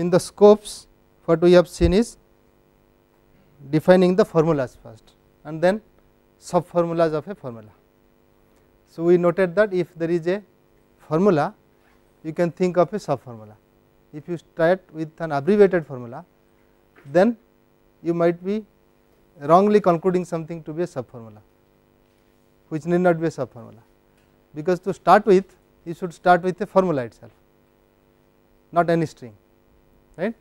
So, in the scopes, what we have seen is defining the formulas first and then sub formulas of a formula. So, we noted that if there is a formula, you can think of a sub formula. If you start with an abbreviated formula, then you might be wrongly concluding something to be a sub formula, which need not be a sub formula, because to start with you should start with a formula itself, not any string, right.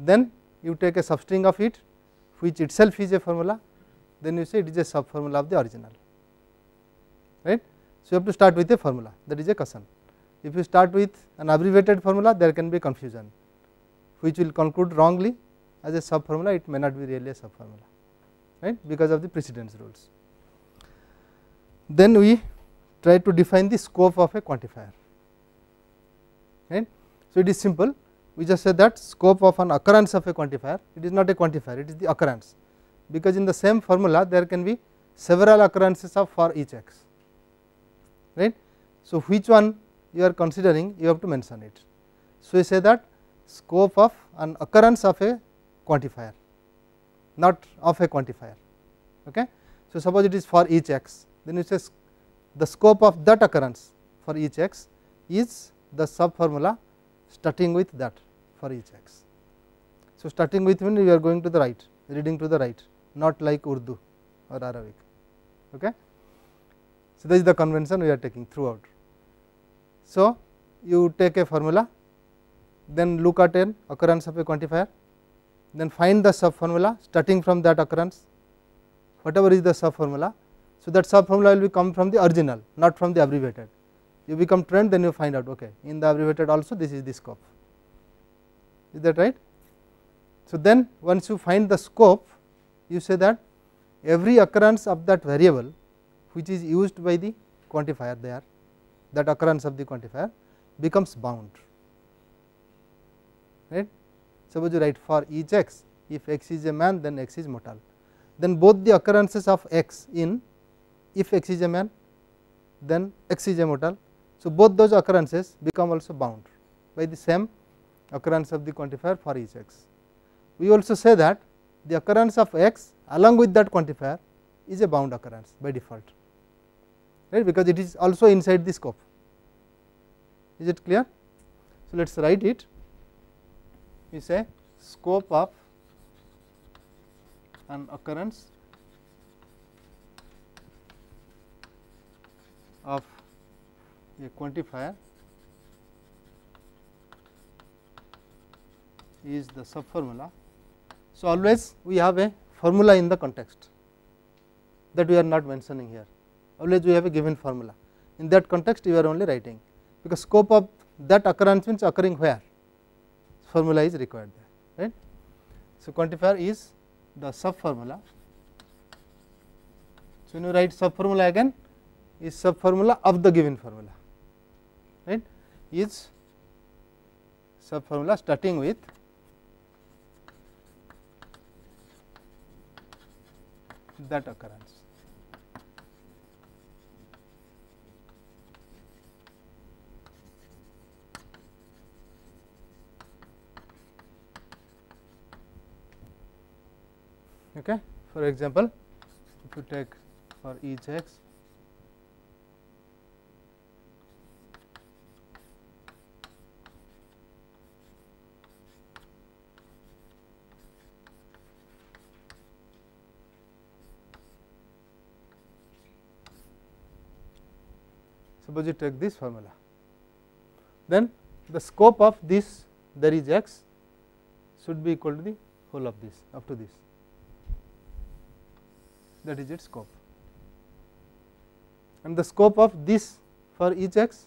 Then you take a substring of it, which itself is a formula, then you say it is a sub formula of the original, right. So, you have to start with a formula, that is a caution. If you start with an abbreviated formula, there can be confusion, which will conclude wrongly as a sub formula. It may not be really a sub formula, right, because of the precedence rules. Then we try to define the scope of a quantifier, right. So, it is simple. We just say that scope of an occurrence of a quantifier, it is not a quantifier, it is the occurrence, because in the same formula there can be several occurrences of for each x, right. So, which one you are considering, you have to mention it. So, we say that scope of an occurrence of a quantifier, not of a quantifier, okay. So, suppose it is for each x, then you say the scope of that occurrence for each x is the sub formula starting with that for each x. So, starting with means you are going to the right, reading to the right, not like Urdu or Arabic, okay. So, this is the convention we are taking throughout. So, you take a formula, then look at an occurrence of a quantifier, then find the sub formula starting from that occurrence, whatever is the sub formula. So, that sub formula will come from the original, not from the abbreviated. You become trained, then you find out, okay, in the abbreviated also this is the scope. Is that right? So, then once you find the scope, you say that every occurrence of that variable which is used by the quantifier there, that occurrence of the quantifier becomes bound, right. Suppose you write for each x, if x is a man, then x is mortal. Then both the occurrences of x in, if x is a man, then x is a mortal. So, both those occurrences become also bound by the same occurrence of the quantifier for each x. We also say that the occurrence of x along with that quantifier is a bound occurrence by default, right, because it is also inside the scope. Is it clear? So, let us write it. We say scope of an occurrence of a quantifier is the sub formula. So, always we have a formula in the context that we are not mentioning here. Always we have a given formula. In that context, we are only writing, because scope of that occurrence means occurring where formula is required there, right. So, quantifier is the sub formula. So, when you write sub formula again, is sub formula of the given formula, right, is sub formula starting with that occurrence. Okay. For example, if you take for each x, suppose you take this formula, then the scope of this, there is x, should be equal to the whole of this up to this. That is its scope, and the scope of this for each x,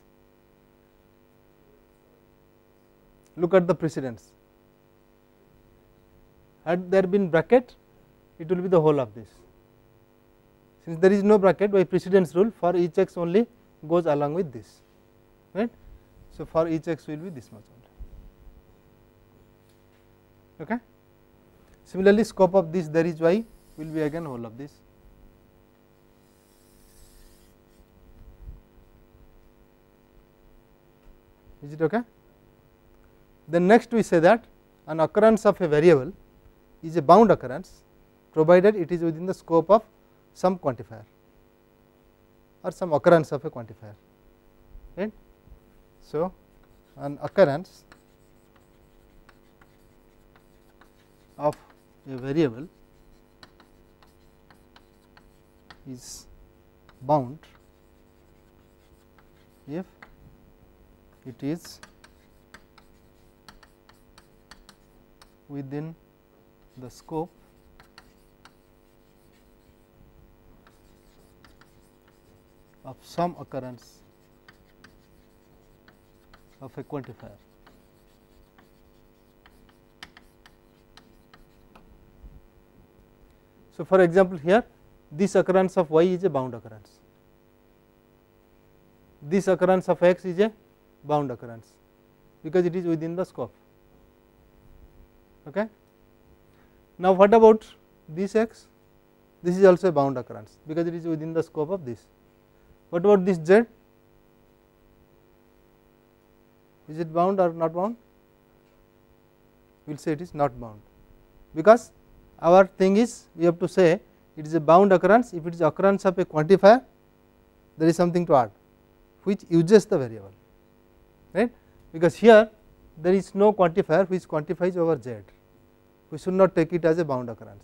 look at the precedence. Had there been bracket, it will be the whole of this. Since there is no bracket, by precedence rule for each x only goes along with this, right. So, for each x will be this much only, okay. Similarly, scope of this, there is y, will be again whole of this. Is it okay? Then next we say that an occurrence of a variable is a bound occurrence provided it is within the scope of some quantifier or some occurrence of a quantifier, right. So, an occurrence of a variable is bound if it is within the scope of some occurrence of a quantifier. So, for example, here this occurrence of y is a bound occurrence, this occurrence of x is a bound occurrence because it is within the scope. Okay. Now, what about this x? This is also a bound occurrence because it is within the scope of this. What about this z? Is it bound or not bound? We will say it is not bound because our thing is we have to say it is a bound occurrence if it is occurrence of a quantifier, there is something to add which uses the variable, right, because here there is no quantifier which quantifies over z. We should not take it as a bound occurrence,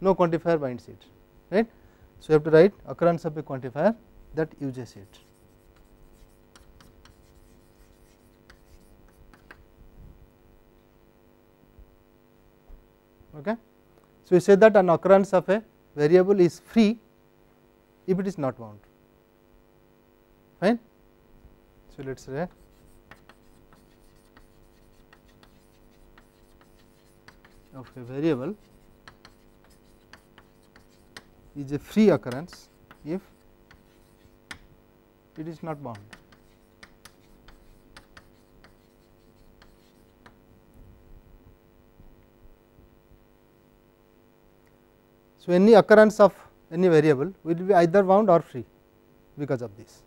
no quantifier binds it, right. So, you have to write occurrence of a quantifier that uses it. Okay. So, we say that an occurrence of a variable is free if it is not bound, fine. So, let us say of a variable is a free occurrence if it is not bound. So, any occurrence of any variable will be either bound or free because of this.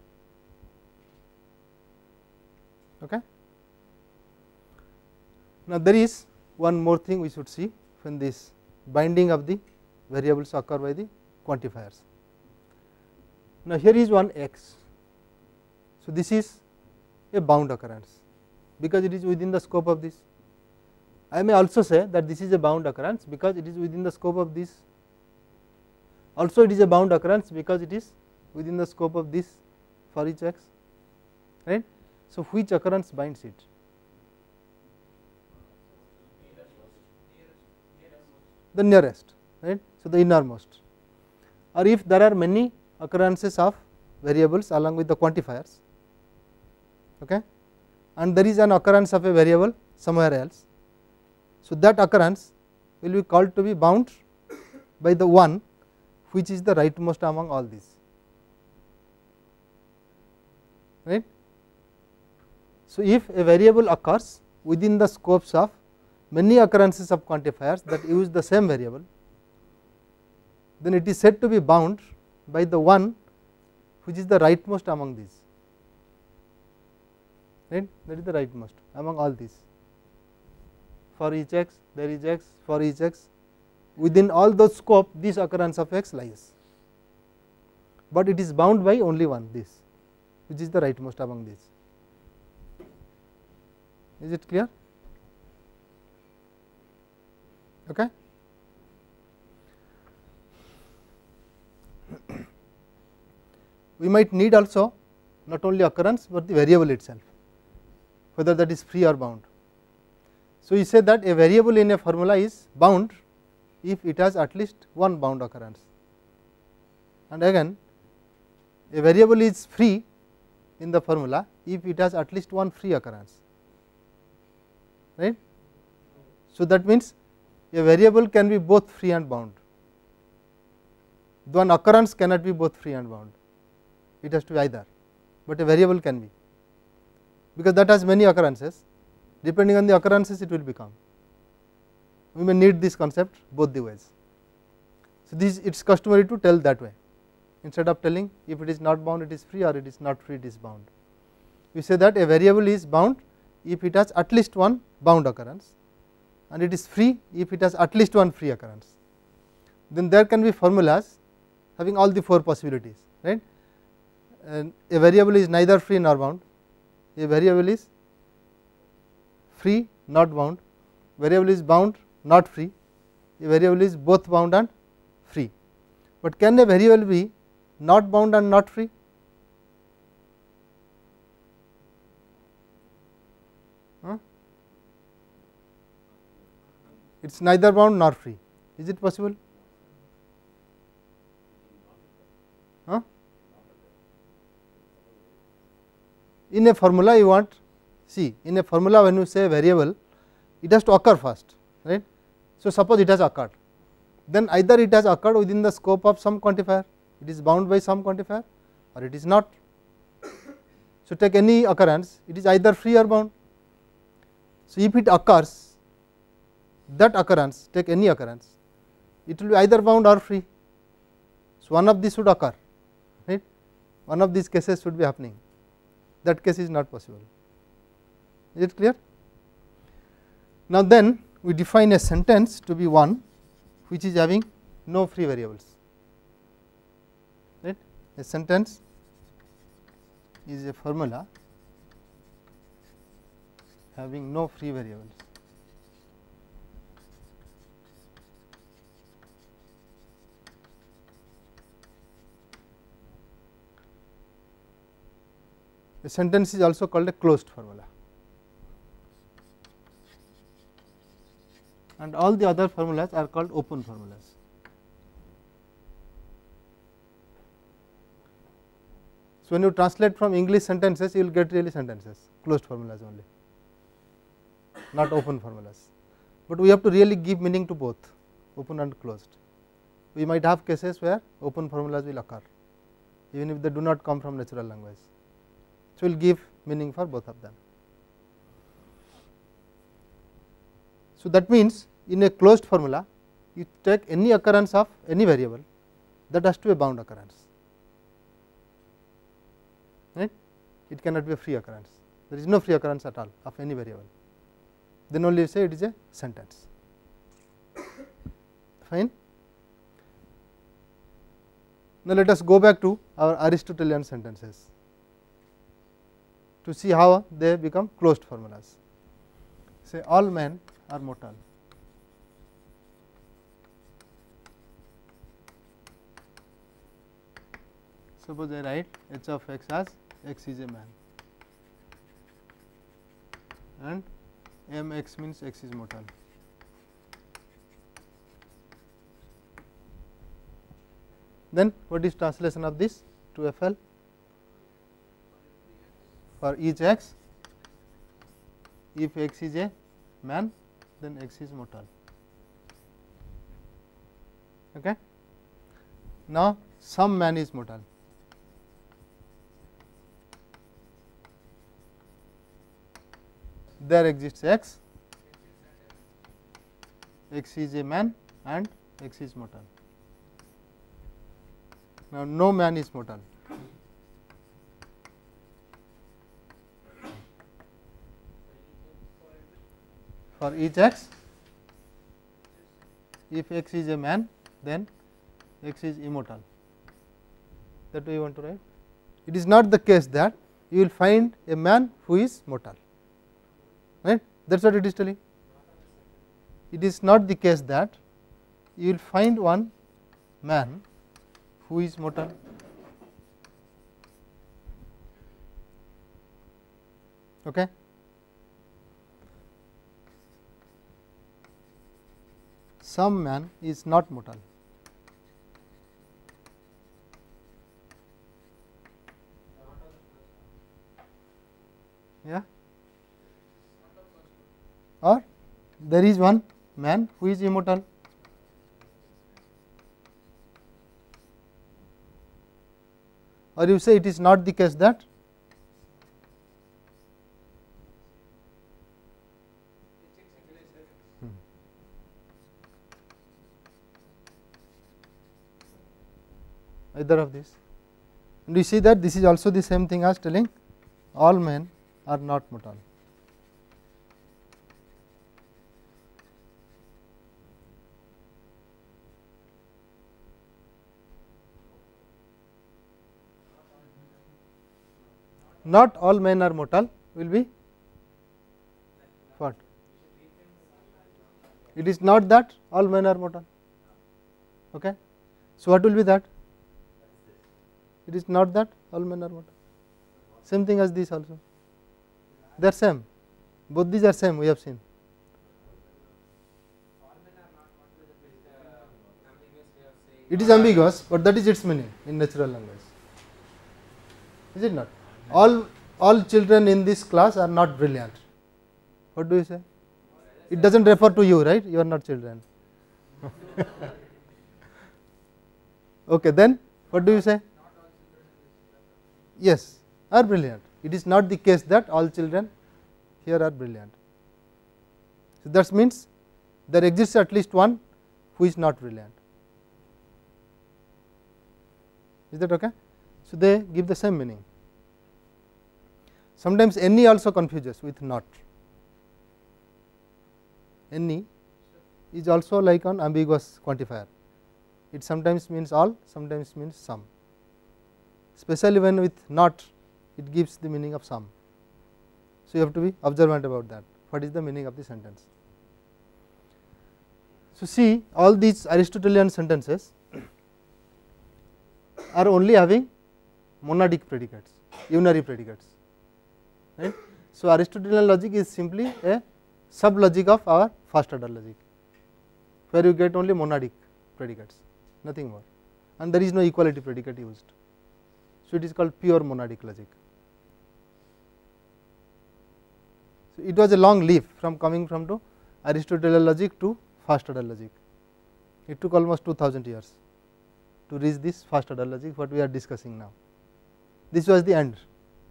Okay. Now, there is one more thing we should see when this binding of the variables occur by the quantifiers. Now, here is one x. So, this is a bound occurrence because it is within the scope of this. I may also say that this is a bound occurrence because it is within the scope of this. Also, it is a bound occurrence because it is within the scope of this for each x, right. So, which occurrence binds it? The nearest, right. So, the innermost, or if there are many occurrences of variables along with the quantifiers, okay, and there is an occurrence of a variable somewhere else. So, that occurrence will be called to be bound by the one which is the rightmost among all these, right. So, if a variable occurs within the scopes of many occurrences of quantifiers that use the same variable, then it is said to be bound by the one which is the rightmost among these, right, that is the rightmost among all these. For each x, there is x, for each x, within all those scope this occurrence of x lies, but it is bound by only one, this which is the rightmost among these. Is it clear? Okay. We might need also not only occurrence but the variable itself, whether that is free or bound. So, we say that a variable in a formula is bound if it has at least one bound occurrence, and again a variable is free in the formula if it has at least one free occurrence, right. So, that means a variable can be both free and bound. One occurrence cannot be both free and bound, it has to be either, but a variable can be because that has many occurrences. Depending on the occurrences it will become. We may need this concept both the ways. So, this it is customary to tell that way instead of telling if it is not bound it is free or it is not free it is bound. We say that a variable is bound if it has at least one bound occurrence and it is free if it has at least one free occurrence. Then there can be formulas having all the four possibilities, right. And a variable is neither free nor bound, a variable is free not bound, variable is bound not free, a variable is both bound and free. But can a variable be not bound and not free? It is neither bound nor free. Is it possible? In a formula you want, see, in a formula when you say variable, it has to occur first, right. So, suppose it has occurred, then either it has occurred within the scope of some quantifier, it is bound by some quantifier, or it is not. So, take any occurrence, it is either free or bound. So, if it occurs, that occurrence, take any occurrence, it will be either bound or free. So, one of these should occur, right, one of these cases should be happening. That case is not possible. Is it clear? Now, then we define a sentence to be one which is having no free variables, right. A sentence is a formula having no free variables. A sentence is also called a closed formula, and all the other formulas are called open formulas. So, when you translate from English sentences, you will get really sentences, closed formulas only, not open formulas. But we have to really give meaning to both open and closed. We might have cases where open formulas will occur, even if they do not come from natural language. So, we will give meaning for both of them. So, that means in a closed formula, you take any occurrence of any variable that has to be a bound occurrence, right. It cannot be a free occurrence, there is no free occurrence at all of any variable, then only you say it is a sentence. Fine. Now, let us go back to our Aristotelian sentences to see how they become closed formulas. Say all men are mortal. Suppose I write h of x as x is a man and m x means x is mortal. Then what is translation of this to FL? For each x, if x is a man, then x is mortal. Okay. Now, some man is mortal. There exists x, x is a man and x is mortal. Now, no man is mortal. For each x, if x is a man, then x is immortal. That way you want to write. It is not the case that you will find a man who is mortal, right? That's what it is telling. It is not the case that you will find one man who is mortal. Okay. Some man is not mortal. Yeah. Or there is one man who is immortal. Or you say it is not the case that either of these, and we see that this is also the same thing as telling all men are not mortal. Not all men are mortal, will be what? It is not that all men are mortal. Okay. So, what will be that? It is not that all men are mortal. Same thing as this also. They are same. Both these are same, we have seen. It is ambiguous, but that is its meaning in natural language. Is it not? All children in this class are not brilliant. What do you say? It doesn't refer to you, right? You are not children. Okay, then what do you say? Yes, are brilliant. It is not the case that all children here are brilliant. So, that means there exists at least one who is not brilliant. Is that okay? So, they give the same meaning. Sometimes any also confuses with not. Any is also like an ambiguous quantifier. It sometimes means all, sometimes means some. Especially when with not, it gives the meaning of some. So, you have to be observant about that. What is the meaning of the sentence? So, see, all these Aristotelian sentences are only having monadic predicates, unary predicates, right. So, Aristotelian logic is simply a sub logic of our first order logic, where you get only monadic predicates, nothing more, and there is no equality predicate used. So, it is called pure monadic logic. So, it was a long leap from coming from Aristotelian logic to first order logic. It took almost 2000 years to reach this first order logic, what we are discussing now. This was the end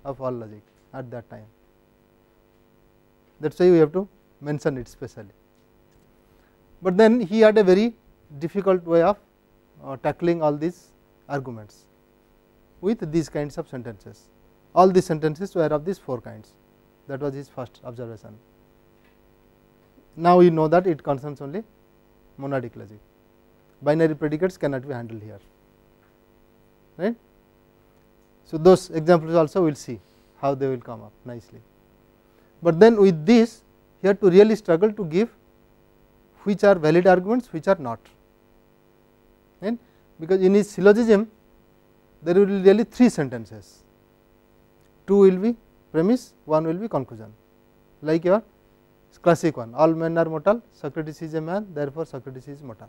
of all logic at that time. That is why we have to mention it specially. But then he had a very difficult way of tackling all these arguments with these kinds of sentences. All these sentences were of these four kinds. That was his first observation. Now, we know that it concerns only monadic logic. Binary predicates cannot be handled here, right. So, those examples also we will see how they will come up nicely. But then with this you have to really struggle to give which are valid arguments, which are not, right. Because in his syllogism there will be really three sentences, two will be premise, one will be conclusion, like your classic one, all men are mortal, Socrates is a man, therefore Socrates is mortal.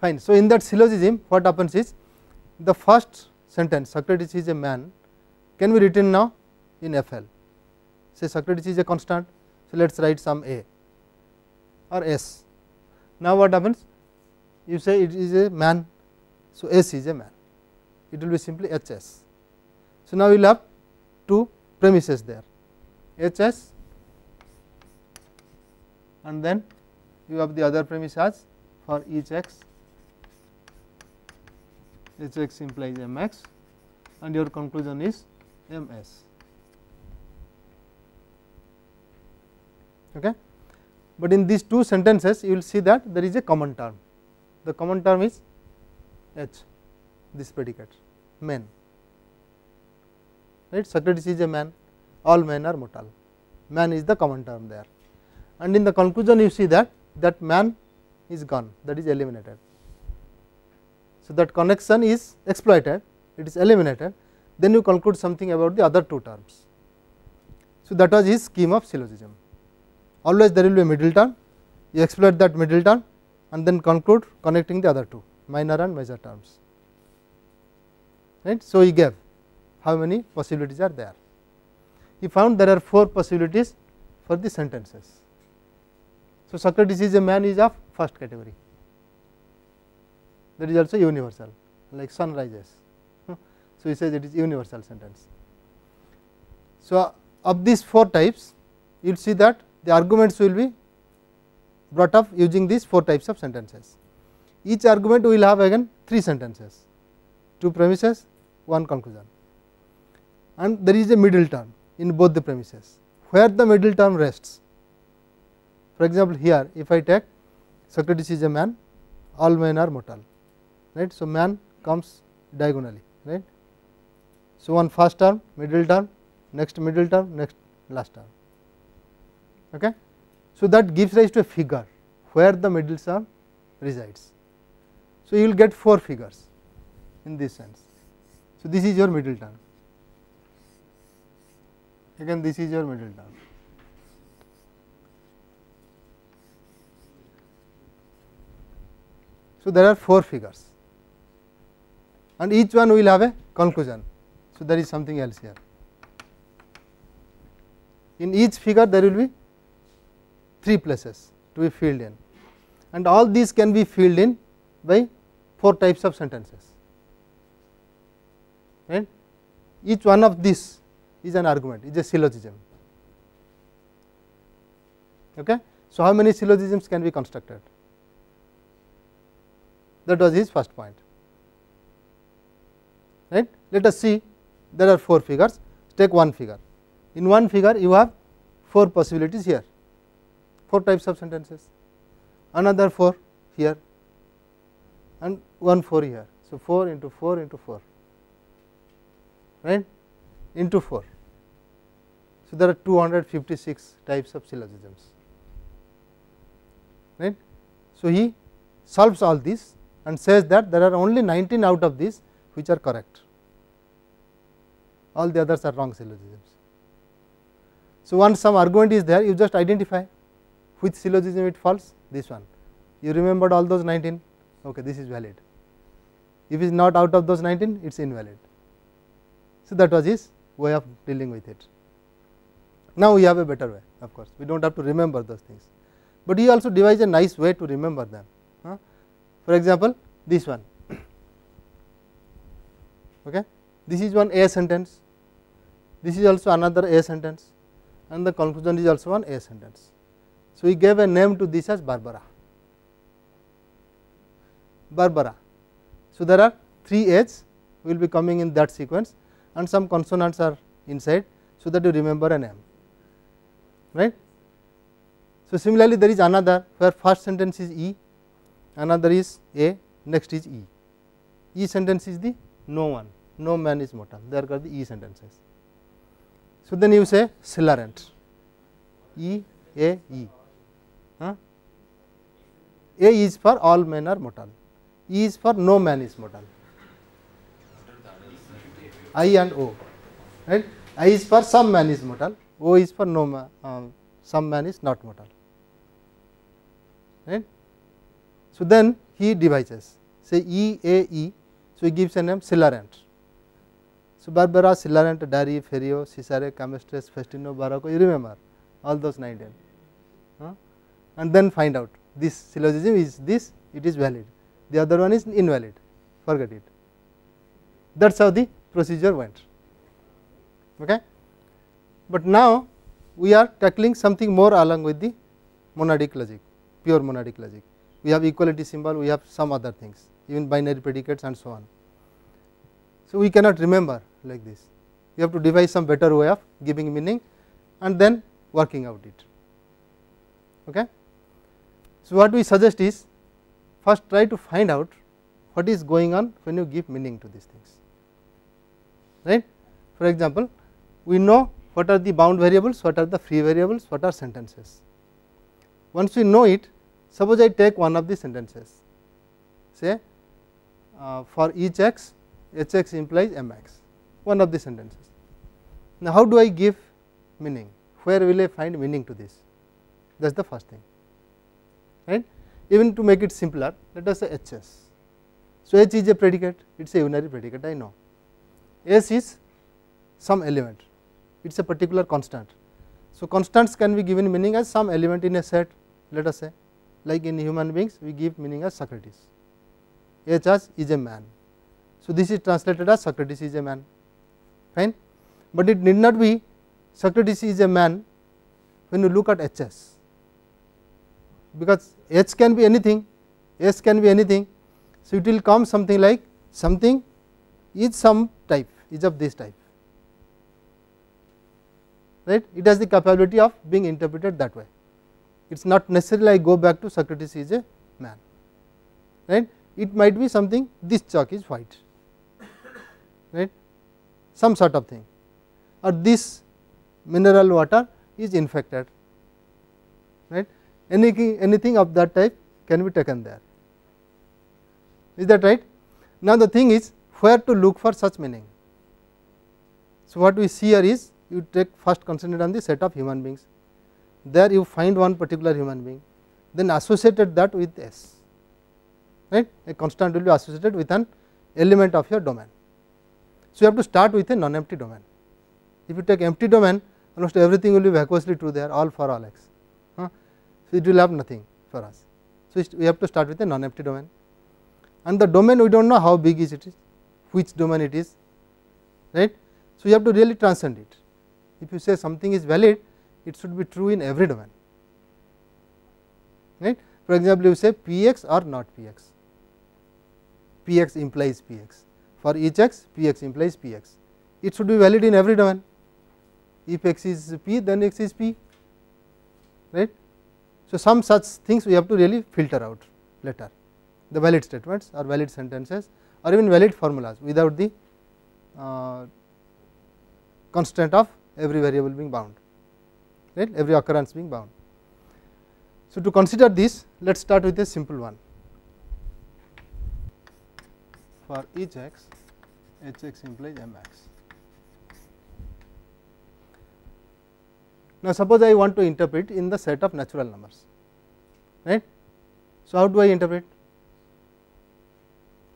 Fine. So, in that syllogism what happens is the first sentence, Socrates is a man, can be written now in FL. Say Socrates is a constant. So, let us write some A or S. Now, what happens? You say it is a man. So, S is a man. It will be simply H S. So, now we will have two premises there, H S, and then you have the other premise as for each x. H x implies m x and your conclusion is m s. Okay. But in these two sentences you will see that there is a common term. The common term is h, this predicate, men, right. Socrates is a man, all men are mortal, man is the common term there, and in the conclusion you see that that man is gone, that is eliminated. So, that connection is exploited, it is eliminated, then you conclude something about the other two terms. So, that was his scheme of syllogism. Always there will be a middle term, you exploit that middle term and then conclude connecting the other two, minor and major terms, right. So, he gave how many possibilities are there. He found there are four possibilities for the sentences. So, Socrates is a man is of first category. That is also universal, like sun rises. So, he says it is universal sentence. So, of these four types, you will see that the arguments will be brought up using these four types of sentences. Each argument will have again three sentences, two premises, one conclusion, and there is a middle term in both the premises, where the middle term rests. For example, here if I take Socrates is a man, all men are mortal. Right. So, man comes diagonally, right. So, on first term, middle term, next last term. Okay. So, that gives rise to a figure where the middle term resides. So, you will get 4 figures in this sense. So, this is your middle term, again this is your middle term. So, there are 4 figures and each one will have a conclusion. So, there is something else here. In each figure there will be 3 places to be filled in, and all these can be filled in by 4 types of sentences, right. Each one of this is an argument, is a syllogism. Okay. So, how many syllogisms can be constructed? That was his first point, right. Let us see, there are 4 figures, take one figure. In one figure you have 4 possibilities here, 4 types of sentences, another 4 here and 1 4 here. So, 4 into 4 into 4, right, into 4. So, there are 256 types of syllogisms, right. So, he solves all these and says that there are only 19 out of these which are correct, all the others are wrong syllogisms. So, once some argument is there, you just identify which syllogism it falls, this one. You remembered all those 19, okay, this is valid. If it is not out of those 19, it is invalid. So, that was his way of dealing with it. Now, we have a better way, of course, we do not have to remember those things, but he also devised a nice way to remember them. For example, this one, okay. This is one A sentence, this is also another A sentence, and the conclusion is also one A sentence. So, he gave a name to this as Barbara. Barbara. So, there are 3 A's will be coming in that sequence, and some consonants are inside, so that you remember a name, right. So, similarly, there is another where first sentence is E, another is A, next is E. E sentence is the no one, no man is mortal, they are the E sentences. So, then you say celerant, E, A, E. A is for all men are mortal, E is for no man is mortal, I and O, right. I is for some man is mortal, O is for no man, some man is not mortal, right. So, then he devises, say E, A, E, so he gives a name celerant. So, Barbara, celerant, Dari, Ferio, Cesare, Camestres, Festino, Barocco, you remember all those 19, and then find out this syllogism is this, it is valid, the other one is invalid, forget it. That is how the procedure went. Okay. But now, we are tackling something more along with the monadic logic, pure monadic logic. We have equality symbol, we have some other things, even binary predicates and so on. So, we cannot remember like this, we have to devise some better way of giving meaning and then working out it. Okay. So, what we suggest is first try to find out what is going on when you give meaning to these things, right. For example, we know what are the bound variables, what are the free variables, what are sentences. Once we know it, suppose I take one of the sentences, say for each x, hx implies mx, one of the sentences. Now, how do I give meaning? Where will I find meaning to this? That is the first thing, right. Even to make it simpler, let us say hs. So, h is a predicate, it is a unary predicate, I know. S is some element, it is a particular constant. So, constants can be given meaning as some element in a set, let us say. Like in human beings, we give meaning as Socrates, H as is a man. So, this is translated as Socrates is a man, fine. But it need not be Socrates is a man when you look at HS, because H can be anything, S can be anything. So, it will come something like something is some type, is of this type, right. It has the capability of being interpreted that way. It is not necessarily I go back to Socrates is a man, right. It might be something, this chalk is white, right. some sort of thing, or this mineral water is infected, right. Anything of that type can be taken there. Is that right? Now the thing is, where to look for such meaning. So what we see here is, you take first concentrate on the set of human beings. There you find one particular human being, then associated that with S, right. A constant will be associated with an element of your domain. So you have to start with a non-empty domain. If you take empty domain, almost everything will be vacuously true there, all for all x. So it will have nothing for us. So we have to start with a non-empty domain, and the domain we don't know how big is it is, which domain it is, right. So you have to really transcend it. If you say something is valid, it should be true in every domain, right. For example, you say Px or not Px, Px implies Px, for each x Px implies Px. It should be valid in every domain. If x is P, then x is P, right. So some such things we have to really filter out later, the valid statements or valid sentences or even valid formulas without the constraint of every variable being bound, right, every occurrence being bound. So to consider this, let us start with a simple one. For each x, hx implies mx. Now suppose I want to interpret in the set of natural numbers, right. So how do I interpret?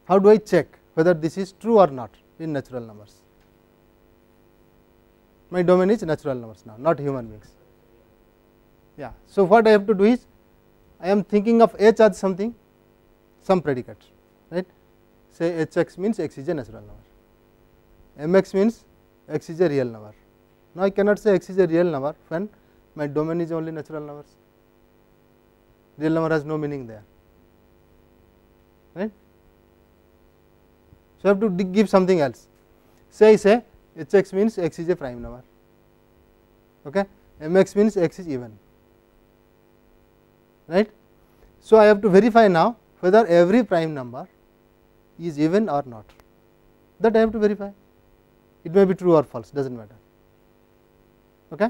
How do I check whether this is true or not in natural numbers? My domain is natural numbers now, not human beings. Yeah. So what I have to do is, I am thinking of h as something, some predicate, right. Say hx means x is a natural number, mx means x is a real number. Now I cannot say x is a real number when my domain is only natural numbers. Real number has no meaning there, right. So I have to give something else. Say I say hx means x is a prime number, okay, mx means x is even, right. So I have to verify now whether every prime number is even or not. That I have to verify. It may be true or false, does not matter. Okay.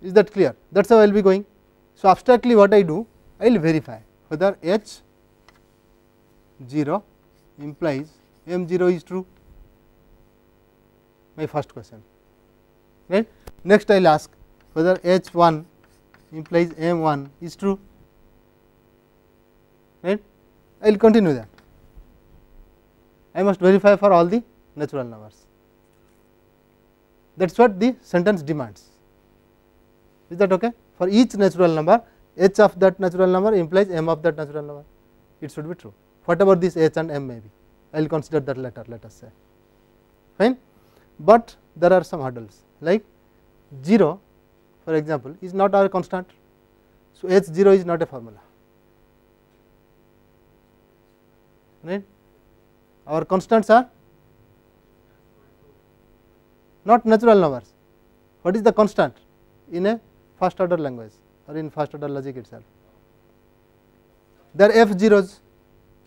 Is that clear? That is how I will be going. So abstractly what I do, I will verify whether h0 implies m0 is true, my first question, right. Next I will ask whether h1 implies m1 is true, right. I will continue that. I must verify for all the natural numbers. That is what the sentence demands. Is that okay? For each natural number, h of that natural number implies m of that natural number. It should be true, whatever this h and m may be. I will consider that later, let us say. Fine. But there are some hurdles, like 0, for example, is not our constant. So h0 is not a formula, right. Our constants are not natural numbers. What is the constant in a first order language or in first order logic itself? They are f0s.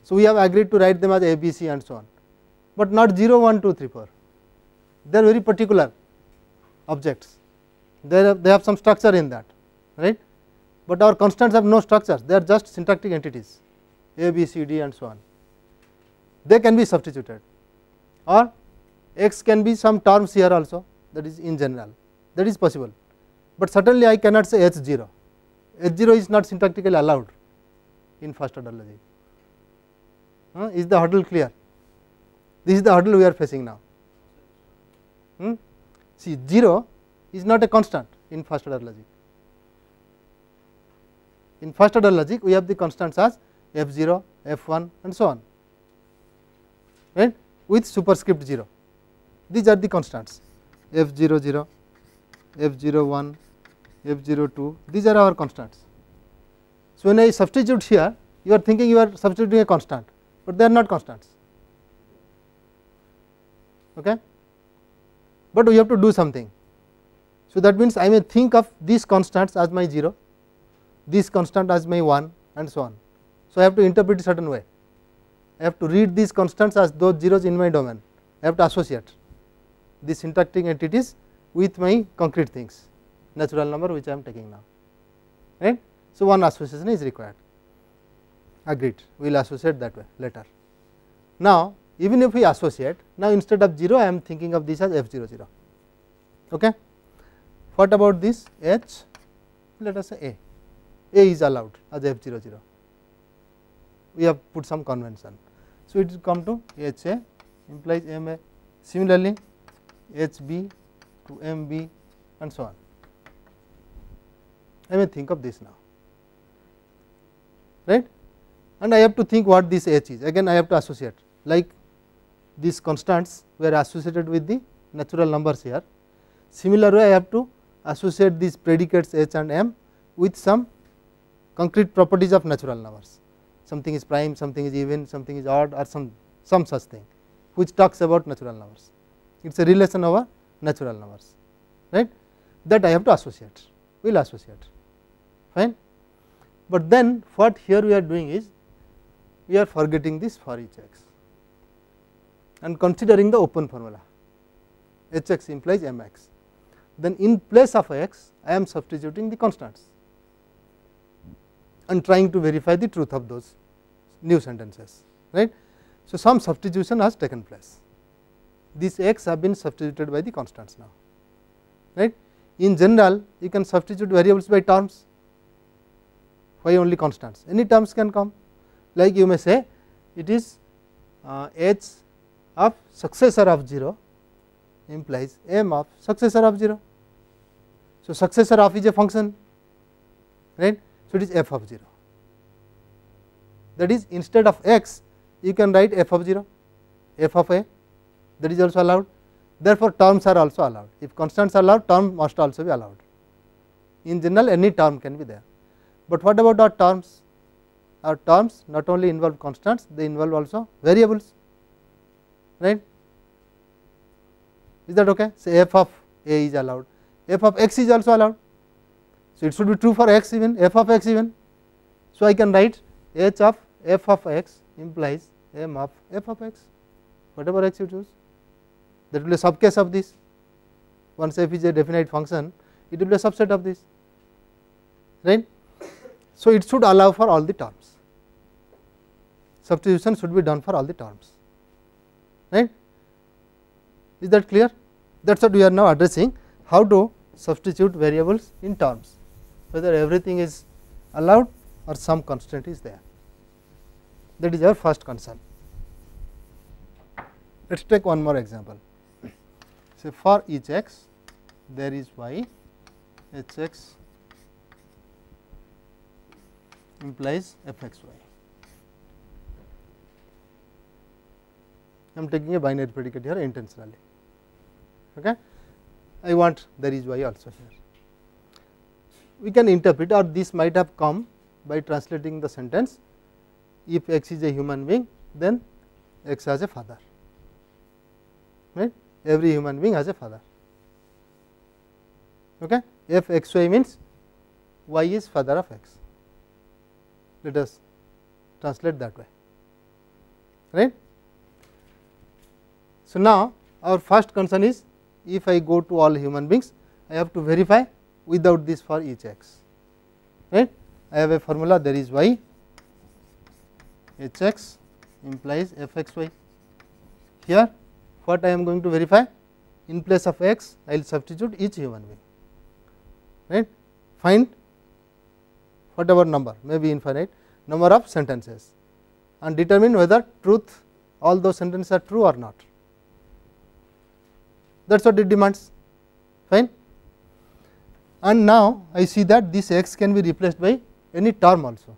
So we have agreed to write them as a, b, c and so on, but not 0, 1, 2, 3, 4. They are very particular objects. They have some structure in that, right. But our constants have no structures. They are just syntactic entities, a, b, c, d and so on. They can be substituted, or x can be some terms here also, that is in general, that is possible. But certainly I cannot say h0. h0 is not syntactically allowed in first order logic. Is the hurdle clear? This is the hurdle we are facing now. See, 0 is not a constant in first order logic. In first order logic we have the constants as f0, f1 and so on, right, with superscript 0. These are the constants, f00, f01, f02. These are our constants. So when I substitute here, you are thinking you are substituting a constant, but they are not constants, okay. But we have to do something. So that means I may think of these constants as my 0, this constant as my 1 and so on. So I have to interpret a certain way. I have to read these constants as those zeros in my domain. I have to associate these interacting entities with my concrete things, natural number which I am taking now, right. So, one association is required, agreed, we will associate that way later. Now, even if we associate, now instead of 0 I am thinking of this as f 0 0, ok. What about this h? Let us say a is allowed as f 0 0, we have put some convention. So, it will come to h a implies m a, similarly h b to m b and so on. I may think of this now, right, and I have to think what this h is. Again I have to associate, like these constants were associated with the natural numbers here. Similar way I have to associate these predicates h and m with some concrete properties of natural numbers. Something is prime, something is even, something is odd, or some such thing which talks about natural numbers. It is a relation over natural numbers, right, that I have to associate, we will associate, fine. But then what here we are doing is, we are forgetting this for each x and considering the open formula h x implies m x. Then in place of x I am substituting the constants and trying to verify the truth of those new sentences, right. So, some substitution has taken place, this x have been substituted by the constants now, right. In general you can substitute variables by terms, why only constants? Any terms can come, like you may say it is h of successor of 0 implies m of successor of 0. So, successor of is a function, right. So, it is f of 0, that is instead of x you can write f of 0, f of a, that is also allowed. Therefore, terms are also allowed. If constants are allowed, term must also be allowed. In general any term can be there, but what about our terms? Our terms not only involve constants, they involve also variables, right. Is that ok? Say f of a is allowed, f of x is also allowed. So, it should be true for x even, f of x even. So, I can write h of f of x implies m of f of x, whatever x you choose. That will be a subcase of this. Once f is a definite function, it will be a subset of this, right. So, it should allow for all the terms, substitution should be done for all the terms, right. Is that clear? That is what we are now addressing, how to substitute variables in terms, whether everything is allowed or some constraint is there. That is our first concern. Let us take one more example. Say for each x there is y, h x implies f x y. I am taking a binary predicate here intentionally, ok. I want there is y also here. We can interpret, or this might have come by translating the sentence, if x is a human being then x has a father, right. Every human being has a father, ok. F x y means y is father of x, let us translate that way, right. So, now our first concern is, if I go to all human beings I have to verify without this for each x, right. I have a formula, there is y, h x implies f x y. Here what I am going to verify? In place of x I will substitute each human being, right. Find whatever number, may be infinite number of sentences, and determine whether truth, all those sentences are true or not. That is what it demands, fine. And now I see that this x can be replaced by any term also,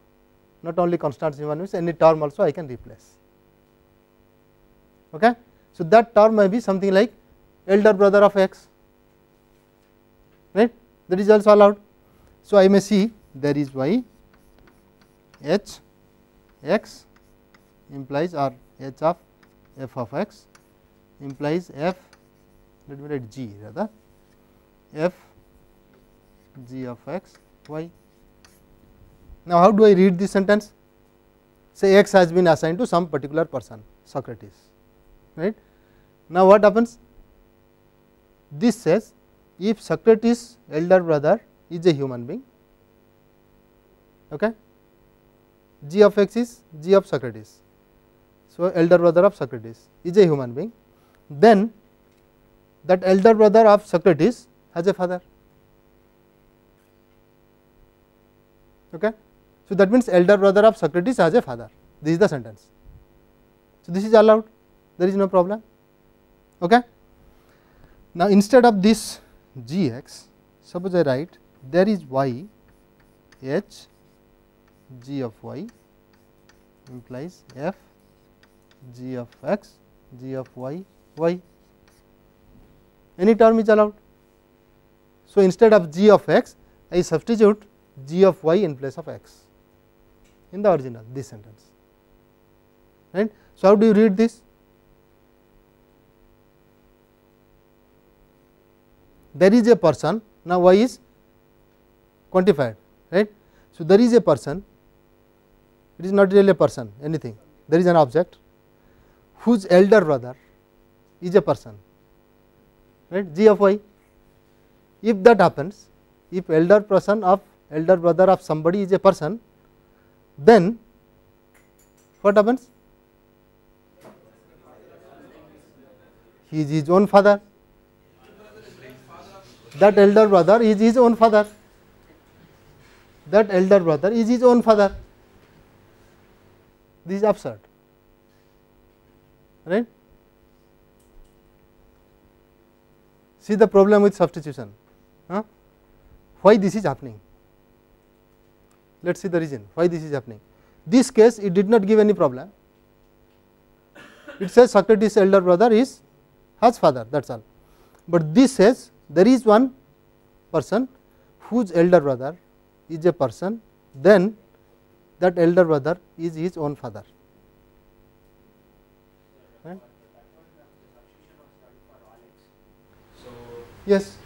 not only constants, human beings, any term also I can replace, ok. So, that term may be something like elder brother of x, right, that is also allowed. So, I may see there is y, h x implies, or h of f of x implies f, let me write g rather, f g of x y. Now, how do I read this sentence? Say x has been assigned to some particular person, Socrates, right. Now, what happens? This says if Socrates' elder brother is a human being, okay, g of x is g of Socrates. So, elder brother of Socrates is a human being, then that elder brother of Socrates has a father. Okay. So, that means elder brother of Socrates has a father. This is the sentence. So, this is allowed, there is no problem. Okay. Now, instead of this g x, suppose I write there is y h g of y implies f g of x g of y y. Any term is allowed. So, instead of g of x, I substitute g of y in place of x in the original this sentence, right. So, how do you read this? There is a person, now y is quantified, right. So, there is a person, it is not really a person anything, there is an object whose elder brother is a person, right, g of y. If that happens, if elder brother of somebody is a person, then what happens? He is his own father. That elder brother is his own father. That elder brother is his own father. This is absurd, right? See the problem with substitution. Huh? Why this is happening? Let us see the reason why this is happening. This case, it did not give any problem. It says Socrates' elder brother is his father, that is all. But this says there is one person whose elder brother is a person, then that elder brother is his own father. Right? Yes.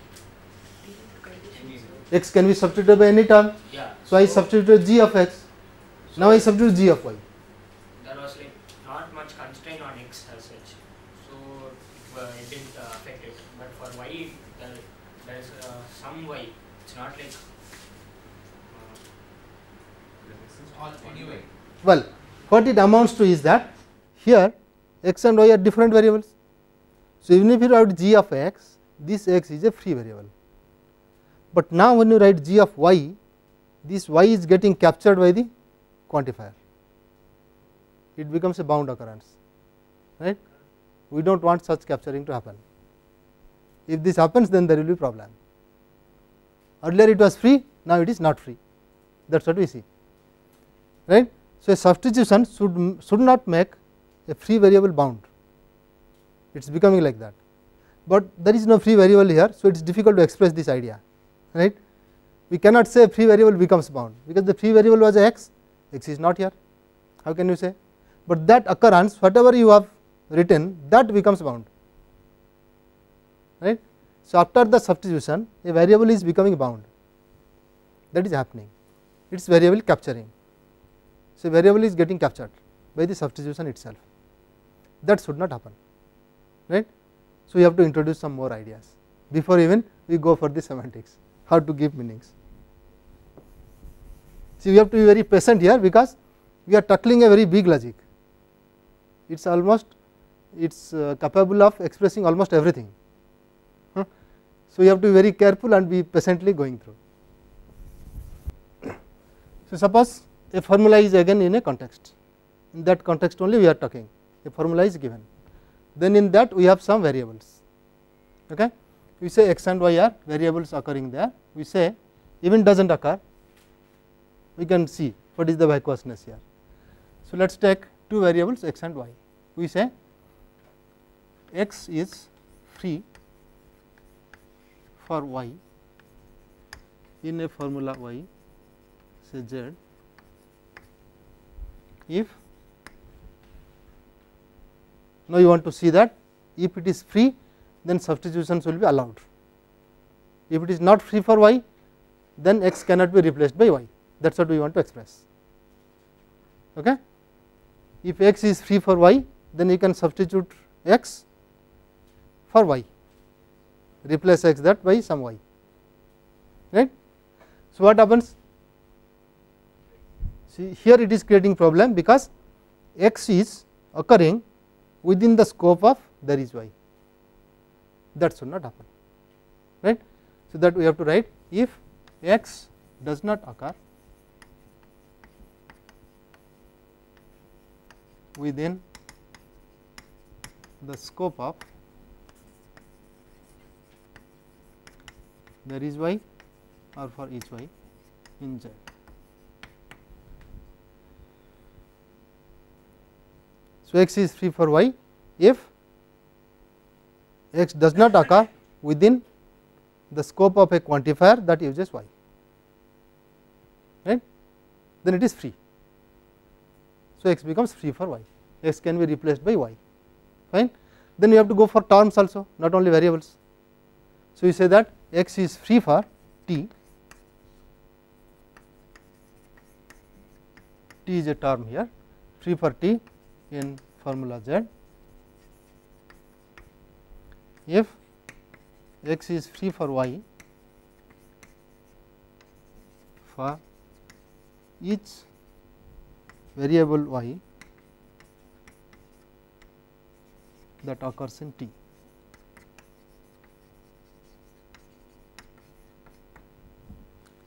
X can be substituted by any term. Yeah. So, I substitute g of x. So now I substitute g of y. There was like not much constraint on x as such, so it didn't affect it. But for y, there is some y. It's not like all anyway. Well, what it amounts to is that here x and y are different variables. So even if you write g of x, this x is a free variable. But now, when you write g of y, this y is getting captured by the quantifier. It becomes a bound occurrence, right? We do not want such capturing to happen. If this happens, then there will be problem. Earlier it was free, now it is not free. That is what we see, right? So, a substitution should not make a free variable bound. It is becoming like that, but there is no free variable here, so it is difficult to express this idea. Right? We cannot say free variable becomes bound, because the free variable was x is not here. How can you say? But that occurrence, whatever you have written, that becomes bound. Right? So, after the substitution, a variable is becoming bound. That is happening. It is variable capturing. So, variable is getting captured by the substitution itself. That should not happen. Right? So, we have to introduce some more ideas before even we go for the semantics. How to give meanings. See, we have to be very patient here, because we are tackling a very big logic. It's capable of expressing almost everything. Huh? So, we have to be very careful and be patiently going through. So, suppose a formula is again in a context. In that context only we are talking. A formula is given. Then in that we have some variables. Okay? We say x and y are variables occurring there. We say even does not occur, we can see what is the vacuousness here. So, let us take two variables x and y. We say x is free for y in a formula y, say z, if now you want to see that if it is free, then substitutions will be allowed. If it is not free for y, then x cannot be replaced by y. That is what we want to express. Okay? If x is free for y, then you can substitute x for y, replace x that by some y, right. So, what happens? See, here it is creating problem because x is occurring within the scope of there is y, that should not happen, right. So, that we have to write if x does not occur within the scope of there is y or for each y in Z. So, x is free for y if x does not occur within the scope of a quantifier that uses y, right? Then it is free. So, x becomes free for y, x can be replaced by y, fine. Then you have to go for terms also, not only variables. So, you say that x is free for t, t is a term here, free for t in formula Z if x is free for y for each variable y that occurs in t.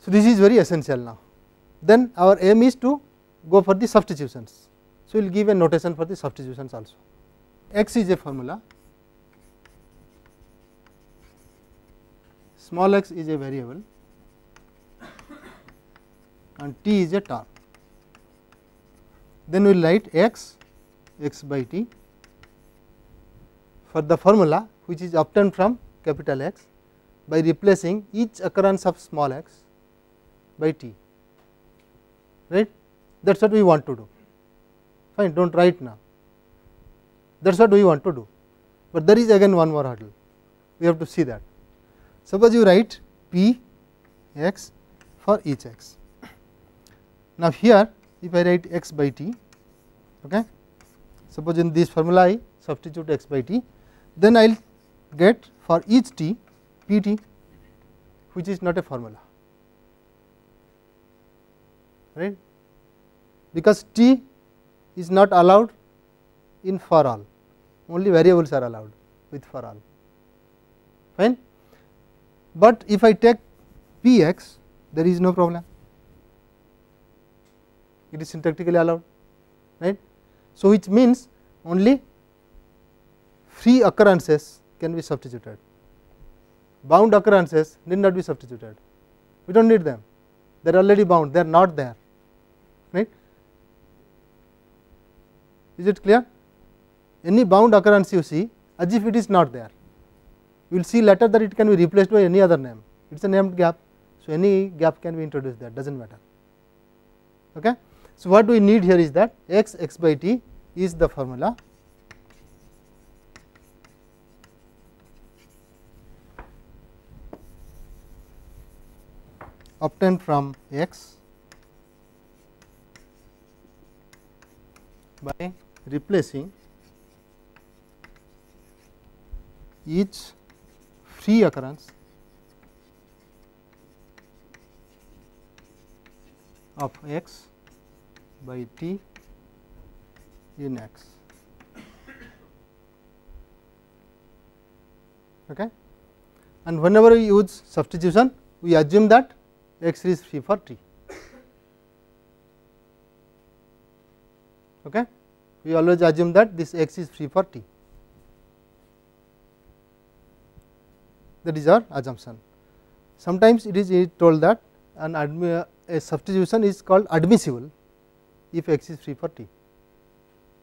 So, this is very essential now. Then our aim is to go for the substitutions. So, we will give a notation for the substitutions also. X is a formula, small x is a variable and t is a term. Then we will write x, x by t for the formula which is obtained from capital X by replacing each occurrence of small x by t, right? That is what we want to do, fine, do not write now, that is what we want to do. But there is again one more hurdle, we have to see that. Suppose you write p x for each x. Now, here if I write x by t, okay, suppose in this formula I substitute x by t, then I will get for each t p t, which is not a formula, right, because t is not allowed in for all, only variables are allowed with for all, fine. But if I take p x, there is no problem, it is syntactically allowed, right. So, which means only free occurrences can be substituted, bound occurrences need not be substituted, we do not need them, they are already bound, they are not there, right. Is it clear? Any bound occurrence you see as if it is not there, we will see later that it can be replaced by any other name, it is a named gap. So, any gap can be introduced there, does not matter. Okay. So, what we need here is that x, x by t is the formula obtained from x by replacing each free occurrence of x by t in x, okay. And whenever we use substitution, we assume that x is free for t, okay. We always assume that this x is free for t, that is our assumption. Sometimes it is told that a substitution is called admissible if x is free for t.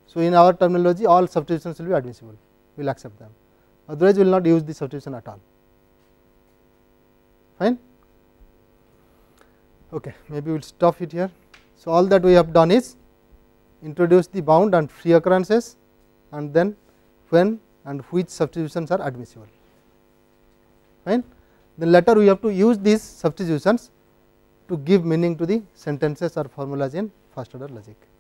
So, in our terminology all substitutions will be admissible, we will accept them, otherwise we will not use the substitution at all, fine. Okay, maybe we will stop it here. So, all that we have done is introduce the bound and free occurrences and then when and which substitutions are admissible, fine. Then later we have to use these substitutions to give meaning to the sentences or formulas in first order logic.